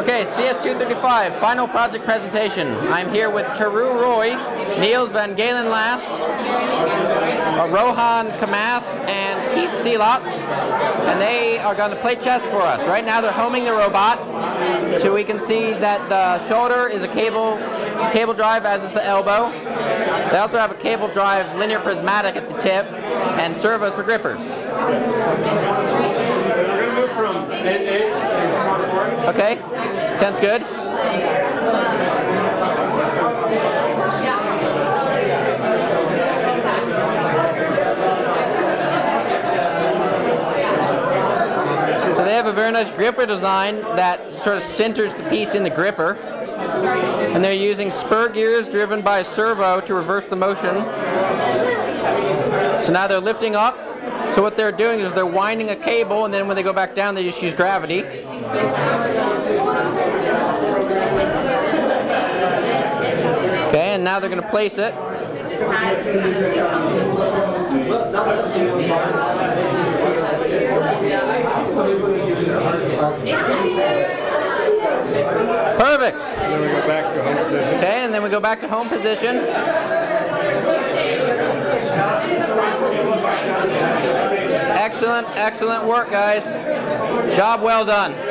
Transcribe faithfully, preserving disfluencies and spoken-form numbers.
Okay, C S two thirty-five, final project presentation. I'm here with Taru Roy, Niels van Galen Last, Rohan Kamath, and Keith Siilats, and they are going to play chess for us. Right now they're homing the robot, so we can see that the shoulder is a cable, cable drive, as is the elbow. They also have a cable drive linear prismatic at the tip, and servos for grippers. Okay, sounds good. So they have a very nice gripper design that sort of centers the piece in the gripper. And they're using spur gears driven by a servo to reverse the motion. So now they're lifting up. So what they're doing is they're winding a cable, and then when they go back down, they just use gravity. Okay, and now they're going to place it. Perfect. And then we go back to home position. Okay, and then we go back to home position. Excellent, excellent work, guys. Job well done.